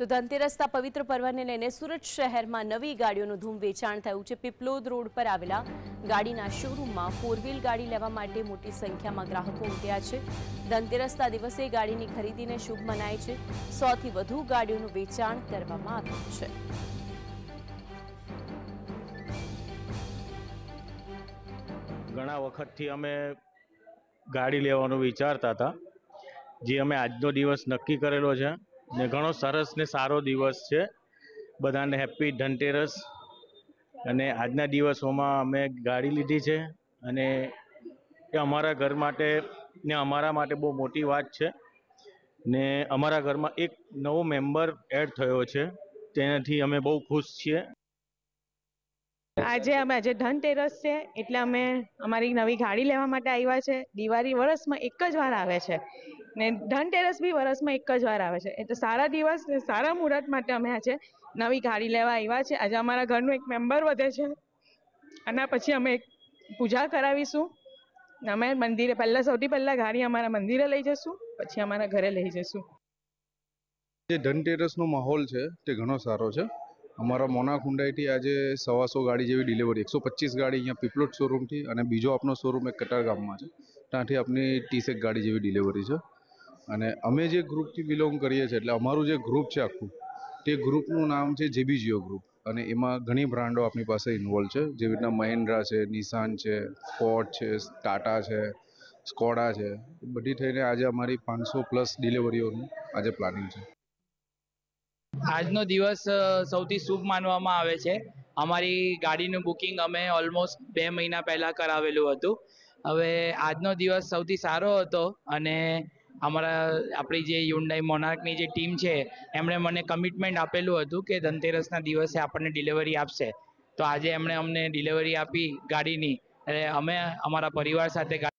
તો ધનતેરસના પવિત્ર પર્વને લઈને સુરત શહેરમાં નવી ગાડીઓનું ધૂમ વેચાણ થયું છે. પીપલોદ રોડ પર આવેલા ગાડીના શોરૂમમાં ફોર વ્હીલ ગાડી લેવા માટે મોટી સંખ્યામાં ગ્રાહકો ઉમટ્યા છે. ધનતેરસના દિવસે ગાડીની ખરીદીને શુભ મનાય છે. 100થી વધુ ગાડીઓનું વેચાણ કરવામાં આવ્યું છે. ઘણા વખતથી અમે ગાડી લેવાનું વિચારતા હતા, જે અમે આજનો દિવસ નક્કી કરેલો છે ને ઘણો સરસ ને સારો દિવસ છે. બધાને હેપી ધનતેરસ. અને આજના દિવસોમાં અમે ગાડી લીધી છે અને એ અમારા ઘર માટે ને અમારા માટે બહુ મોટી વાત છે. ને અમારા ઘરમાં એક નવો મેમ્બર એડ થયો છે, તેનાથી અમે બહુ ખુશ છીએ. આજે ધનતેરસ છે એટલે અમે અમારી નવી ગાડી લેવા માટે આવ્યા છે. દિવાળી વર્ષમાં એક જ વાર આવે છે ને ધનતેરસ બી વર્ષમાં એક જ વાર આવે છે, એટલે સારા દિવસ સારા મુહૂર્ત માટે અમે આજે નવી ગાડી લેવા આવ્યા છે. આજે અમારા ઘરનું એક મેમ્બર વધે છે, આના પછી અમે પૂજા કરાવીશું. અમે મંદિરે સૌથી પહેલાં ગાડી અમારા મંદિરે લઈ જઈશું, પછી અમારા ઘરે લઈ જઈશું. જે ધનતેરસનો માહોલ છે તે ઘણો સારો છે. અમારા મોના ખુંડાઈથી આજે 125 ગાડી જેવી ડિલિવરી, 125 ગાડી અહીંયા પીપલોદ શોરૂમથી, અને બીજો આપનો શોરૂમ એક કટારગામમાં છે, ત્યાંથી આપની 30 ગાડી જેવી ડિલિવરી છે. અને અમે જે ગ્રુપથી બિલોંગ કરીએ છીએ, એટલે અમારું જે ગ્રુપ છે આખું, તે ગ્રુપનું નામ છે જેબીજીઓ ગ્રુપ, અને એમાં ઘણી બ્રાન્ડો આપણી પાસે ઇન્વોલ્વ છે. જેવી રીતના મહિન્દ્રા છે, નિસાન છે, ફોર્ડ છે, ટાટા છે, સ્કોડા છે, બધી થઈને આજે અમારી 500+ ડિલિવરીઓનું આજે પ્લાનિંગ છે. આજનો દિવસ સૌથી શુભ માનવામાં આવે છે. અમારી ગાડીનું બુકિંગ અમે ઓલમોસ્ટ 2 મહિના પહેલાં કરાવેલું હતું. હવે આજનો દિવસ સૌથી સારો હતો અને આપણી જે હ્યુન્ડાઈ મોનાર્કની જે ટીમ છે એમણે મને કમિટમેન્ટ આપેલું હતું કે ધનતેરસના દિવસે આપણને ડિલિવરી આપશે, તો આજે એમણે અમને ડિલિવરી આપી ગાડીની. એટલે અમે અમારા પરિવાર સાથે